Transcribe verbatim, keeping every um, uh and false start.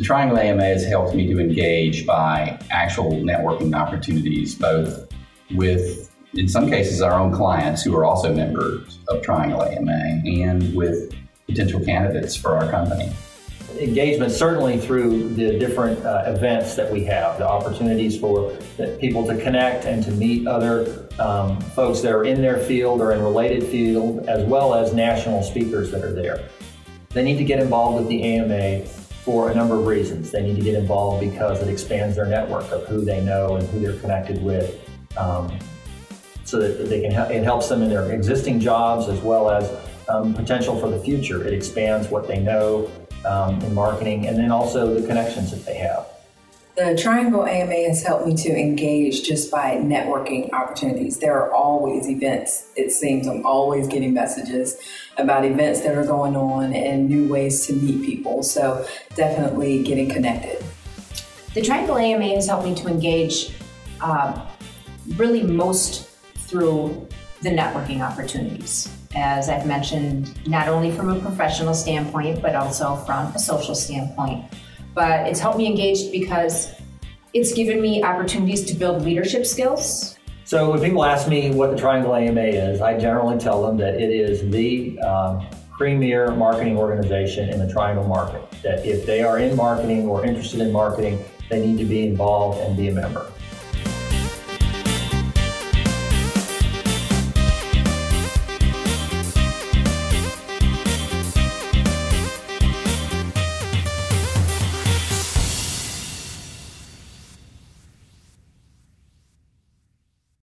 The Triangle A M A has helped me to engage by actual networking opportunities, both with, in some cases, our own clients who are also members of Triangle A M A, and with potential candidates for our company. Engagement certainly through the different uh, events that we have, the opportunities for the people to connect and to meet other um, folks that are in their field or in related field, as well as national speakers that are there. They need to get involved with the A M A for a number of reasons. They need to get involved because it expands their network of who they know and who they're connected with, um, so that they can help, it helps them in their existing jobs as well as um, potential for the future. It expands what they know um, in marketing, and then also the connections that they have. The Triangle A M A has helped me to engage just by networking opportunities. There are always events, it seems. I'm always getting messages about events that are going on and new ways to meet people, so definitely getting connected. The Triangle A M A has helped me to engage uh, really most through the networking opportunities. As I've mentioned, not only from a professional standpoint, but also from a social standpoint. But it's helped me engage because it's given me opportunities to build leadership skills. So when people ask me what the Triangle A M A is, I generally tell them that it is the um, premier marketing organization in the Triangle market. That if they are in marketing or interested in marketing, they need to be involved and be a member.